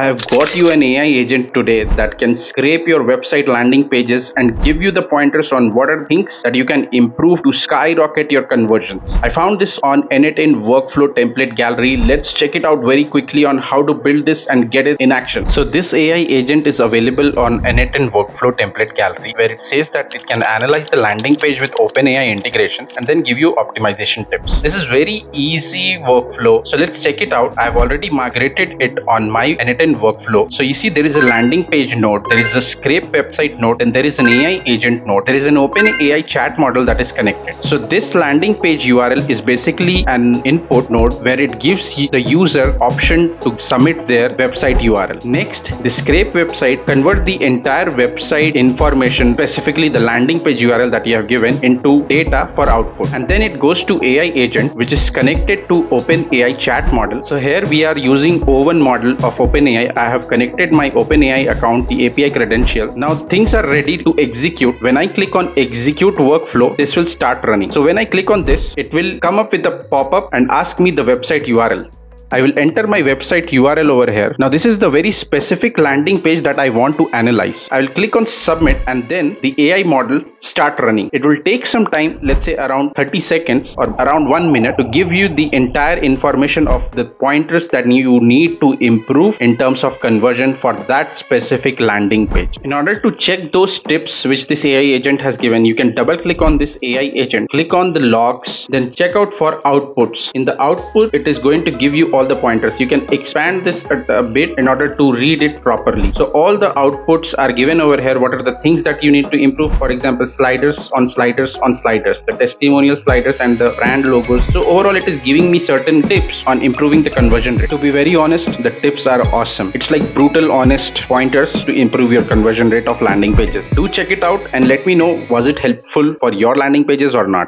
I have got you an AI agent today that can scrape your website landing pages and give you the pointers on what are things that you can improve to skyrocket your conversions. I found this on n8n workflow template gallery. Let's check it out very quickly on how to build this and get it in action. So this AI agent is available on n8n workflow template gallery, where it says that it can analyze the landing page with OpenAI integrations and then give you optimization tips. This is very easy workflow. So let's check it out. I've already migrated it on my n8n workflow. So you see there is a landing page node, there is a scrape website node, and there is an AI agent node. There is an OpenAI chat model that is connected. So this landing page URL is basically an input node where it gives the user option to submit their website URL. Next, the scrape website convert the entire website information, specifically the landing page URL that you have given, into data for output. And then it goes to AI agent, which is connected to OpenAI chat model. So here we are using O1 model of OpenAI. I have connected my OpenAI account, the API credential. Now things are ready to execute. When I click on execute workflow, this will start running. So when I click on this, it will come up with a pop-up and ask me the website URL. I will enter my website URL over here. Now this is the very specific landing page that I want to analyze. I will click on submit and then the AI model start running. It will take some time, let's say around 30 seconds or around 1 minute, to give you the entire information of the pointers that you need to improve in terms of conversion for that specific landing page. In order to check those tips which this AI agent has given, you can double click on this AI agent, click on the logs, then check out for outputs. In the output, it is going to give you all the pointers. You can expand this a bit in order to read it properly. So all the outputs are given over here. What are the things that you need to improve? For example, sliders on sliders on sliders, the testimonial sliders and the brand logos. So overall, it is giving me certain tips on improving the conversion rate. To be very honest, the tips are awesome. It's like brutal honest pointers to improve your conversion rate of landing pages. Do check it out and let me know, was it helpful for your landing pages or not?